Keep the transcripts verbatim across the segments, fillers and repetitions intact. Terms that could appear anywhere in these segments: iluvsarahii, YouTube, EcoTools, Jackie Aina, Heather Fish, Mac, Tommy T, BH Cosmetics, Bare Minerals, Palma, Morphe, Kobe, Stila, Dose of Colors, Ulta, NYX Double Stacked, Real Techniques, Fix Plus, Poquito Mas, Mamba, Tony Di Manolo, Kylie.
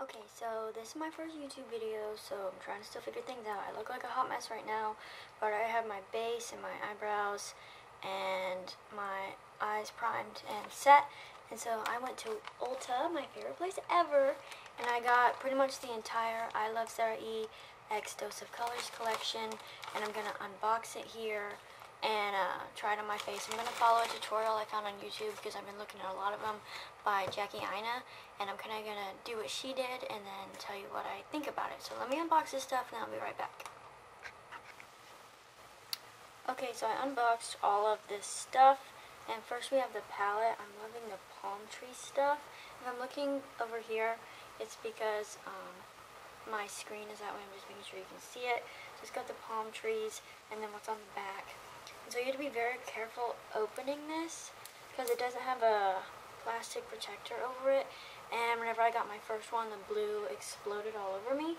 Okay, so this is my first YouTube video, so I'm trying to still figure things out. I look like a hot mess right now, but I have my base and my eyebrows and my eyes primed and set. And so I went to Ulta, my favorite place ever, and I got pretty much the entire iluvsarahii X Dose of Colors collection, and I'm gonna unbox it here and uh, try it on my face. I'm gonna follow a tutorial I found on YouTube because I've been looking at a lot of them by Jackie Aina, and I'm kinda gonna do what she did and then tell you what I think about it. So let me unbox this stuff and I'll be right back. Okay, so I unboxed all of this stuff, and first we have the palette. I'm loving the palm tree stuff. If I'm looking over here, it's because um, my screen is that way. I'm just making sure you can see it. So it's got the palm trees and then what's on the back. And so you have to be very careful opening this because it doesn't have a plastic protector over it. And whenever I got my first one, the blue exploded all over me.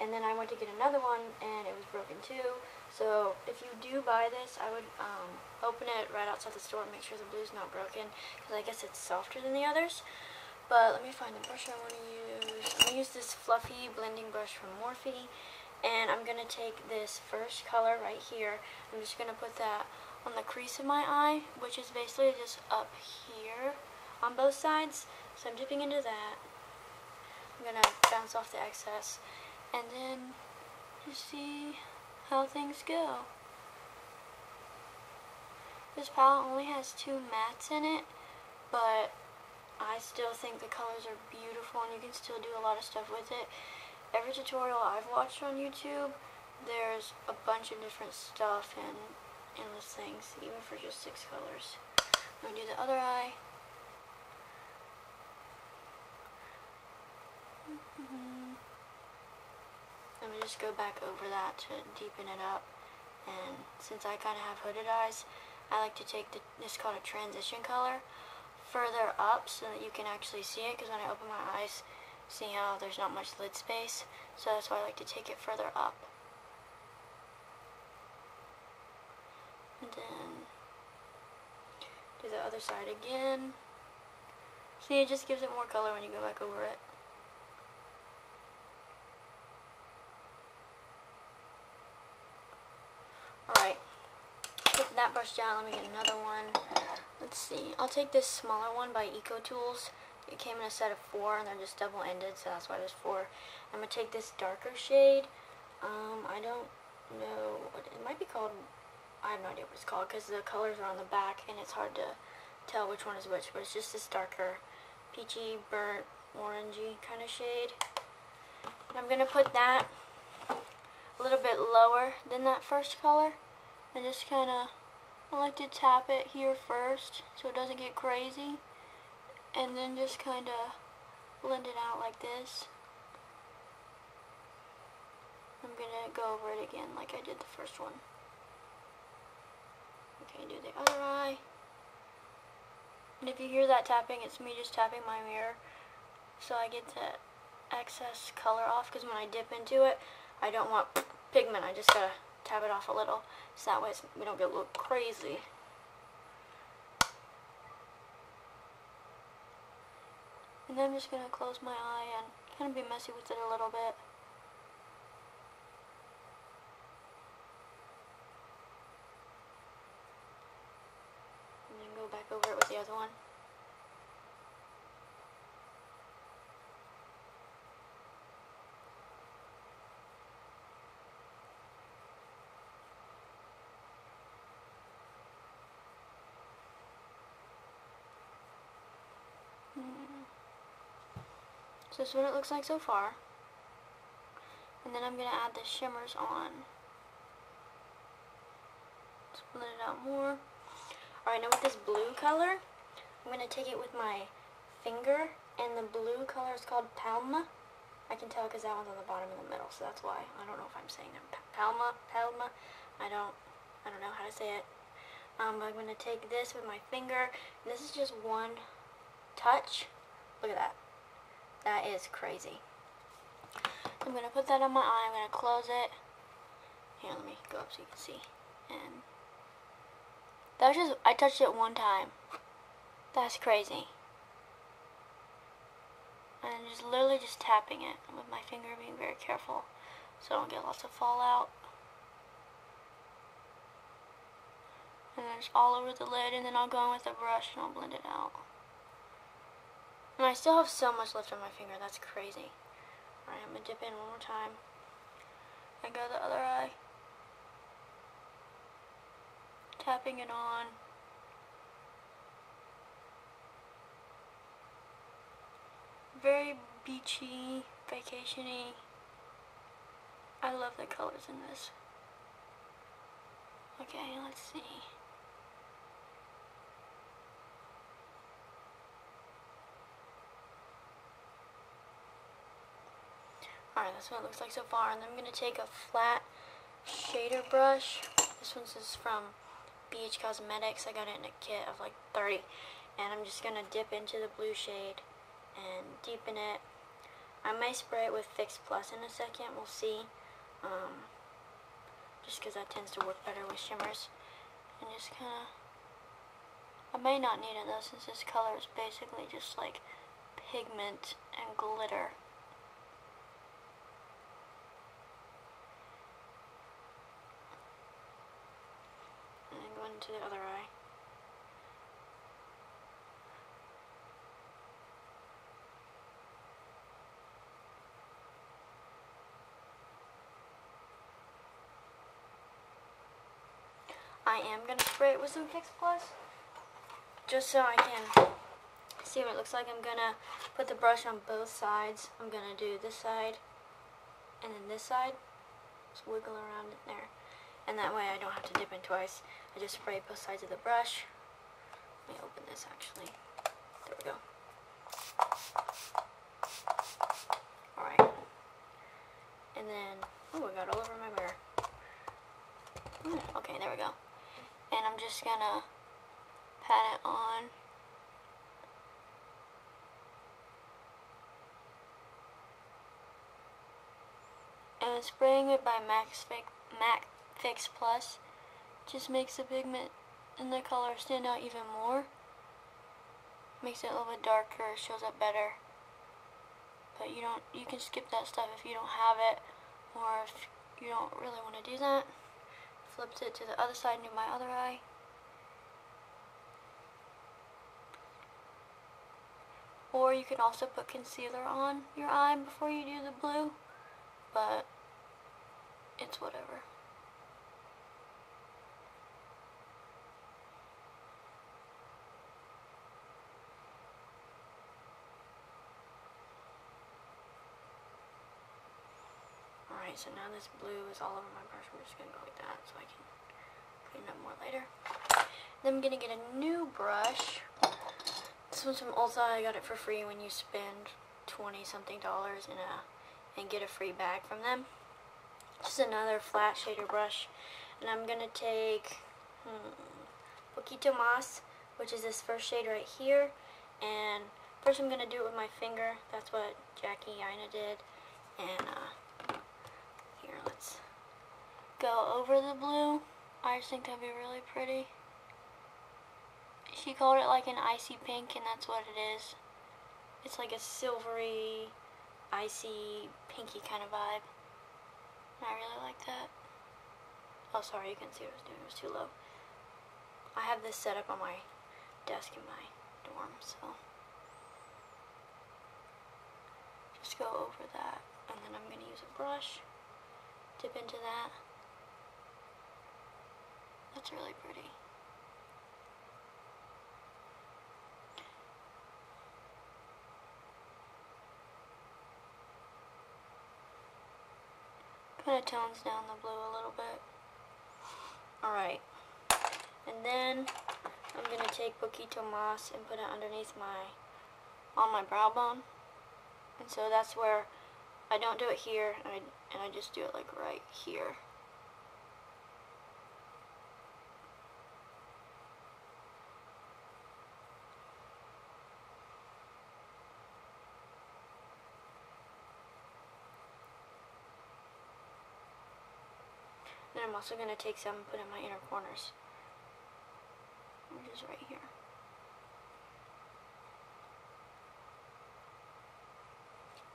And then I went to get another one and it was broken too. So if you do buy this, I would um, open it right outside the store and make sure the blue's not broken, because I guess it's softer than the others. But let me find the brush I want to use. I'm going to use this fluffy blending brush from Morphe. And I'm going to take this first color right here. I'm just going to put that on the crease of my eye, which is basically just up here on both sides. So I'm dipping into that. I'm going to bounce off the excess. And then just see how things go. This palette only has two mattes in it, but I still think the colors are beautiful and you can still do a lot of stuff with it. Every tutorial I've watched on YouTube, there's a bunch of different stuff and endless things, even for just six colors. I'm gonna do the other eye. Mm-hmm. Let me just go back over that to deepen it up. And since I kind of have hooded eyes, I like to take the, this is called a transition color, further up so that you can actually see it, because when I open my eyes, see how there's not much lid space, so that's why I like to take it further up. And then do the other side again. See, it just gives it more color when you go back over it. Alright, put that brush down, let me get another one. Let's see, I'll take this smaller one by EcoTools. It came in a set of four, and they're just double-ended, so that's why there's four. I'm going to take this darker shade. Um, I don't know what it might be called. I have no idea what it's called, because the colors are on the back, and it's hard to tell which one is which. But it's just this darker, peachy, burnt, orangey kind of shade. And I'm going to put that a little bit lower than that first color. And just kind of, I like to tap it here first, so it doesn't get crazy. And then just kind of blend it out like this. I'm going to go over it again like I did the first one. Okay, do the other eye. And if you hear that tapping, it's me just tapping my mirror. So I get the excess color off, because when I dip into it, I don't want pigment. I just got to tap it off a little, so that way we don't get look crazy. And then I'm just going to close my eye and kind of be messy with it a little bit. And then go back over it with the other one. So this is what it looks like so far. And then I'm going to add the shimmers on. Split it out more. Alright, now with this blue color, I'm going to take it with my finger. And the blue color is called Palma. I can tell because that one's on the bottom and the middle, so that's why. I don't know if I'm saying that. Palma, Palma. I don't, I don't know how to say it. Um, but I'm going to take this with my finger. And this is just one touch. Look at that. That is crazy. I'm going to put that on my eye. I'm going to close it. Here, let me go up so you can see. And that was just, I touched it one time. That's crazy. And then just literally just tapping it with my finger, being very careful so I don't get lots of fallout. And then just all over the lid, and then I'll go in with a brush and I'll blend it out. And I still have so much left on my finger, that's crazy. Alright, I'm going to dip in one more time. And go to the other eye. Tapping it on. Very beachy, vacation-y. I love the colors in this. Okay, let's see. Alright, that's what it looks like so far. And then I'm going to take a flat shader brush. This one's is from B H Cosmetics. I got it in a kit of like thirty. And I'm just going to dip into the blue shade and deepen it. I may spray it with Fix Plus in a second. We'll see. Um, just because that tends to work better with shimmers. And just kind of... I may not need it though, since this color is basically just like pigment and glitter. To the other eye. I am going to spray it with some Fix Plus just so I can see what it looks like. I'm going to put the brush on both sides. I'm going to do this side and then this side. Just wiggle around in there. And that way I don't have to dip in twice. I just spray both sides of the brush. Let me open this actually. There we go. Alright. And then, oh, I got all over my mirror. Ooh, okay, there we go. And I'm just gonna pat it on. And I'm spraying it by Max Fake Mac Fix Plus. Just makes the pigment and the color stand out even more. Makes it a little bit darker, shows up better. But you don't you can skip that stuff if you don't have it, or if you don't really want to do that. Flipped it to the other side and do my other eye. Or you can also put concealer on your eye before you do the blue, but it's whatever. Alright, so now this blue is all over my brush. I'm just going to go like that so I can clean it up more later. Then I'm going to get a new brush. This one's from Ulta. I got it for free when you spend twenty something dollars in a, and get a free bag from them. Just another flat shader brush. And I'm going to take hmm, Poquito Mas, which is this first shade right here. And first I'm going to do it with my finger. That's what Jackie Aina did. And uh, here, let's go over the blue. I just think that'd be really pretty. She called it like an icy pink, and that's what it is. It's like a silvery, icy, pinky kind of vibe. I really like that. Oh, sorry, you can see what I was doing. It was too low. I have this set up on my desk in my dorm, so just go over that. And then I'm going to use a brush. Dip into that. That's really pretty. Kind of tones down the blue a little bit. Alright. And then I'm going to take Poquito Mas and put it underneath my, on my brow bone. And so that's where I don't do it here, and I, and I just do it like right here. Then I'm also going to take some and put in my inner corners, which is right here.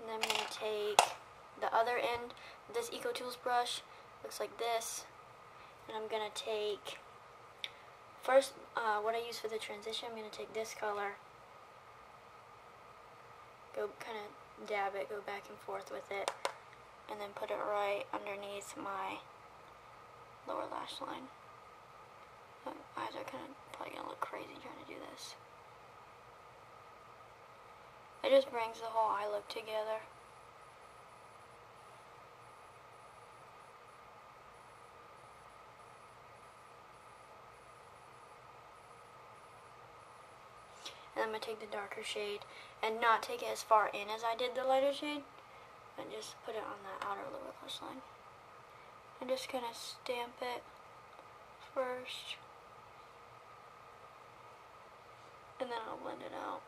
And then I'm going to take the other end of this EcoTools brush. Looks like this. And I'm going to take, first, uh, what I use for the transition, I'm going to take this color. Go kind of dab it, go back and forth with it. And then put it right underneath my lower lash line. My eyes are kind of probably going to look crazy trying to do this. It just brings the whole eye look together. And I'm going to take the darker shade and not take it as far in as I did the lighter shade. But just put it on the outer lower lash line. I'm just going to stamp it first. And then I'll blend it out.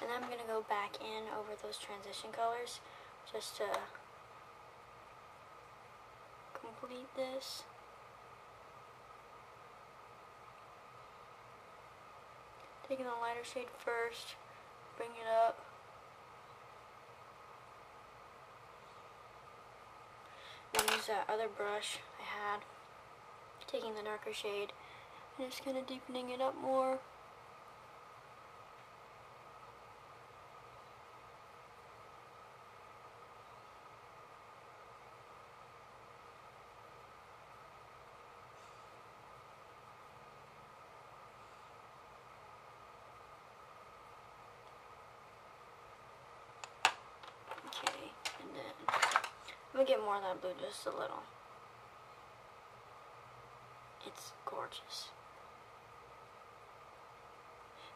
And I'm going to go back in over those transition colors just to complete this. Taking the lighter shade first, bring it up. I'm going to use that other brush I had. Taking the darker shade, I'm just kind of deepening it up more. Get more of that blue, just a little. It's gorgeous.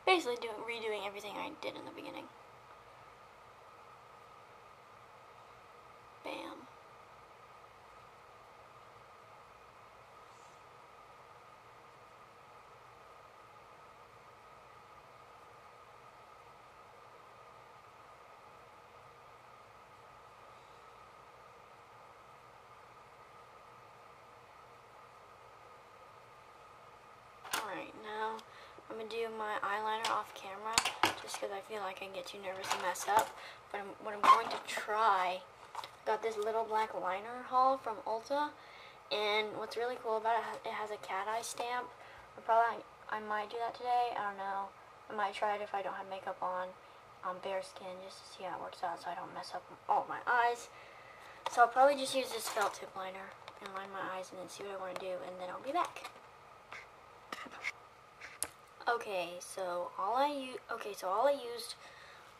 Basically doing redoing everything I did in the beginning. Bam. Now I'm going to do my eyeliner off camera just because I feel like I get too nervous and mess up. But I'm, what I'm going to try, I got this little black liner haul from Ulta. And what's really cool about it, it has a cat eye stamp. I probably, I might do that today. I don't know. I might try it if I don't have makeup on, on bare skin, just to see how it works out so I don't mess up all my eyes. So I'll probably just use this felt tip liner and line my eyes and then see what I want to do, and then I'll be back. Okay, so all I u okay, so all I used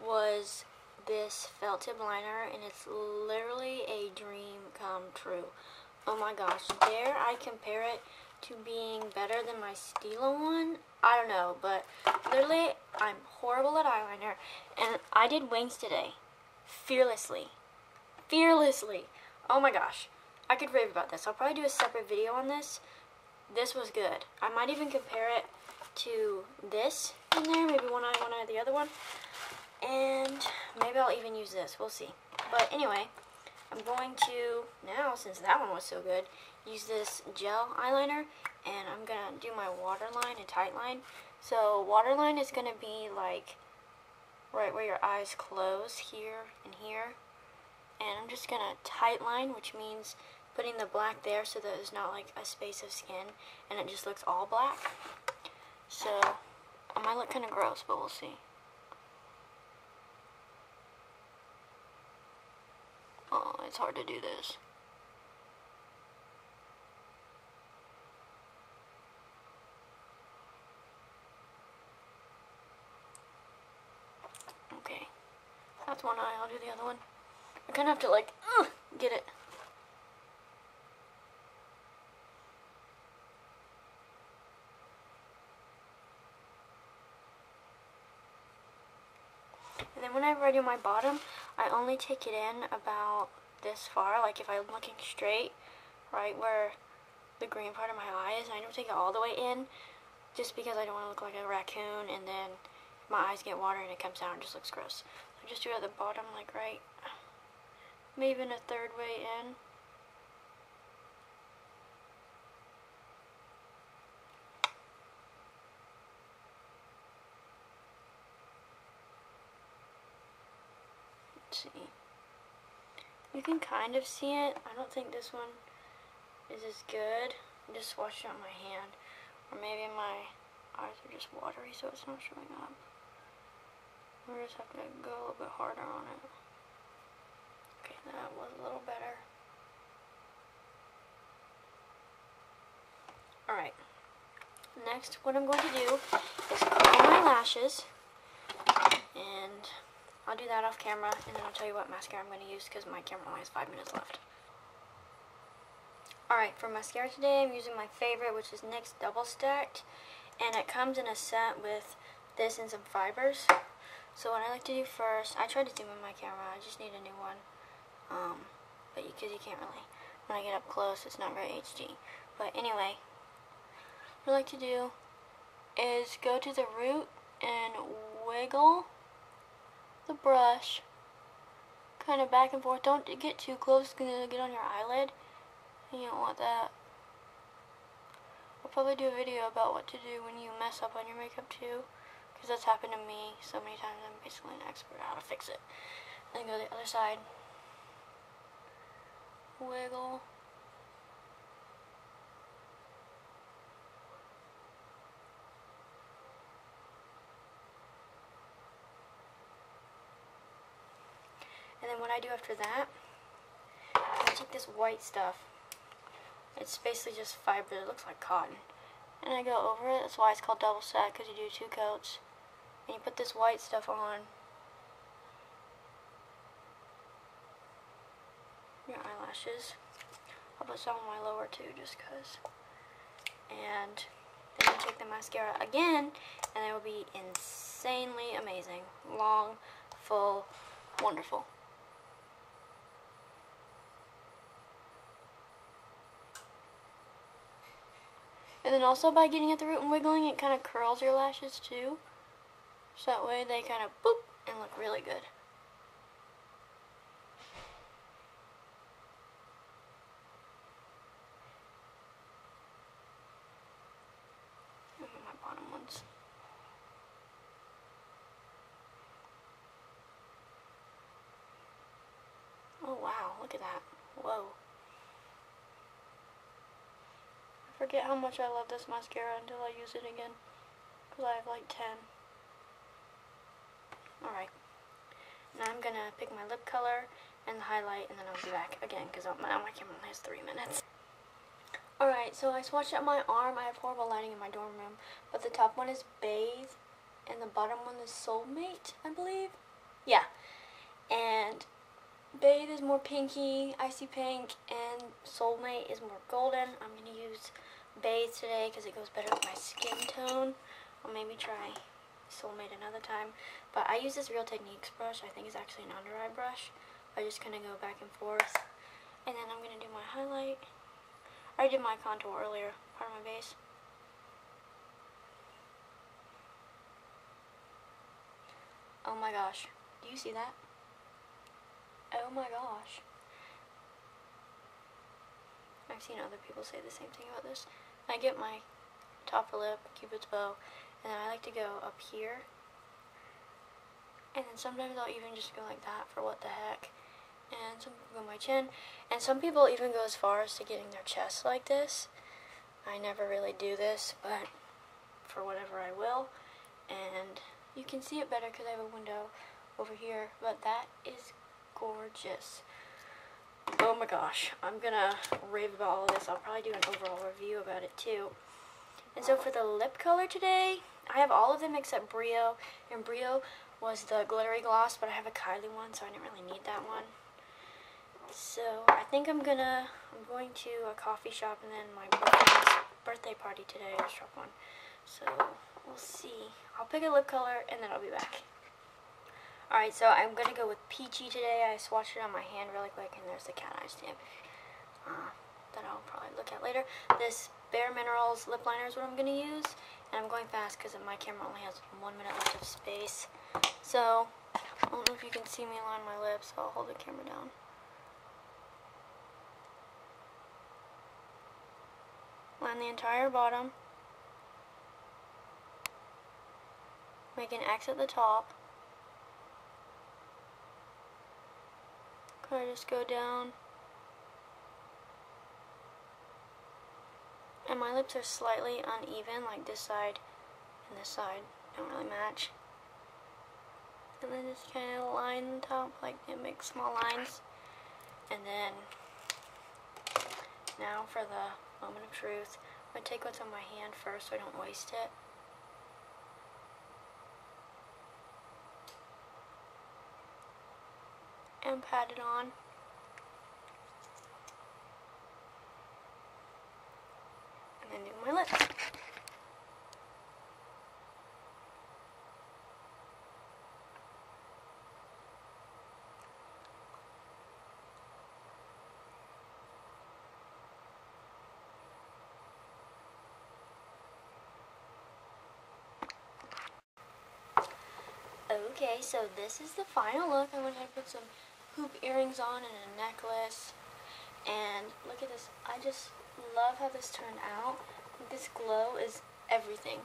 was this felt tip liner, and it's literally a dream come true. Oh my gosh, dare I compare it to being better than my Stila one? I don't know, but literally, I'm horrible at eyeliner, and I did wings today, fearlessly, fearlessly. Oh my gosh, I could rave about this. I'll probably do a separate video on this. This was good. I might even compare it to this in there, maybe one eye, one eye, the other one, and maybe I'll even use this, we'll see. But anyway, I'm going to, now since that one was so good, use this gel eyeliner, and I'm gonna do my waterline and tight line. So waterline is gonna be like right where your eyes close, here and here, and I'm just gonna tight line, which means putting the black there so that there's not like a space of skin and it just looks all black. So, I might look kind of gross, but we'll see. Oh, it's hard to do this. Okay. That's one eye, I'll do the other one. I kind of have to like, ugh, get it. And then whenever I do my bottom, I only take it in about this far. Like if I'm looking straight, right where the green part of my eye is, I don't take it all the way in just because I don't want to look like a raccoon and then my eyes get water and it comes out and just looks gross. So just do it at the bottom, like right, maybe in a third way in. Let's see. You can kind of see it. I don't think this one is as good. I'm just swatching it on my hand. Or maybe my eyes are just watery so it's not showing up. We're just having to go a little bit harder on it. Okay, that was a little better. Alright. Next, what I'm going to do is curl my lashes. And I'll do that off camera, and then I'll tell you what mascara I'm going to use because my camera only has five minutes left. Alright, for mascara today, I'm using my favorite, which is N Y X Double Stacked, and it comes in a set with this and some fibers. So what I like to do first, I tried to zoom in my camera, I just need a new one, um, but because you, you can't really, when I get up close, it's not very H D. But anyway, what I like to do is go to the root and wiggle the brush kind of back and forth. Don't get too close because it'll get on your eyelid. You don't want that. I'll probably do a video about what to do when you mess up on your makeup too, because that's happened to me so many times. I'm basically an expert at how to fix it. Then go to the other side. Wiggle. And then what I do after that, I take this white stuff. It's basically just fiber, it looks like cotton. And I go over it, that's why it's called double stack, because you do two coats. And you put this white stuff on your eyelashes. I'll put some on my lower too, just because. And then you take the mascara again, and it will be insanely amazing. Long, full, wonderful. And then also by getting at the root and wiggling, it kind of curls your lashes too. So that way they kind of boop and look really good. Look at my bottom ones. Oh wow, look at that. Whoa. Forget how much I love this mascara until I use it again, because I have like ten. Alright, now I'm going to pick my lip color and the highlight, and then I'll be back again, because now my camera only has three minutes. Alright, so I swatched out my arm. I have horrible lighting in my dorm room, but the top one is Bathe, and the bottom one is Soulmate, I believe? Yeah, and Bathe is more pinky, icy pink, and Soulmate is more golden. I'm going to use Bathe today because it goes better with my skin tone. I'll maybe try Soulmate another time. But I use this Real Techniques brush. I think it's actually an under eye brush. I just kind of go back and forth. And then I'm going to do my highlight. I already did my contour earlier, part of my base. Oh my gosh. Do you see that? Oh my gosh. I've seen other people say the same thing about this. I get my top lip, Cupid's bow, and then I like to go up here. And then sometimes I'll even just go like that for what the heck. And some people go my chin. And some people even go as far as to getting their chest like this. I never really do this, but for whatever I will. And you can see it better because I have a window over here. But that is gorgeous. Oh my gosh, I'm gonna rave about all of this. I'll probably do an overall review about it too. And so for the lip color today, I have all of them except Brio, and Brio was the glittery gloss, but I have a Kylie one, so I didn't really need that one. So I think I'm gonna I'm going to a coffee shop, and then my birthday, birthday party today. I'll shop one, so we'll see. I'll pick a lip color and then I'll be back. Alright, so I'm going to go with Peachy today. I swatched it on my hand really quick, and there's the cat eye stamp uh, that I'll probably look at later. This Bare Minerals lip liner is what I'm going to use, And I'm going fast because my camera only has one minute left of space. So, I don't know if you can see me line my lips, so I'll hold the camera down. Line the entire bottom. Make an X at the top. Could I just go down? And my lips are slightly uneven, like this side and this side don't really match. And then just kind of line the top, like it makes small lines. And then, now for the moment of truth, I'm going to take what's on my hand first so I don't waste it. And pat it on. And then do my lips. Okay, so this is the final look. I went ahead and put some hoop earrings on and a necklace, and look at this. I just love how this turned out. This glow is everything,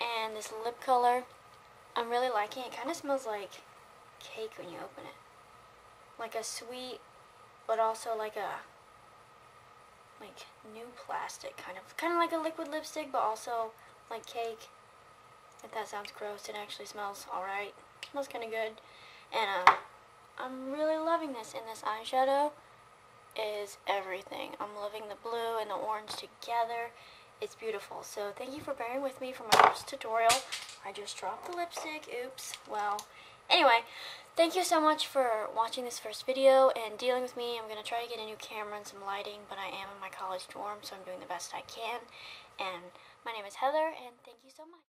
and this lip color, I'm really liking it. It kind of smells like cake when you open it, like a sweet, but also like a like new plastic kind of, kind of like a liquid lipstick, but also like cake. If that sounds gross, it actually smells alright. Smells kind of good, and um. I'm really loving this, and this eyeshadow is everything. I'm loving the blue and the orange together. It's beautiful. So thank you for bearing with me for my first tutorial. I just dropped the lipstick. Oops. Well, anyway, thank you so much for watching this first video and dealing with me. I'm going to try to get a new camera and some lighting, but I am in my college dorm, so I'm doing the best I can. And my name is Heather, and thank you so much.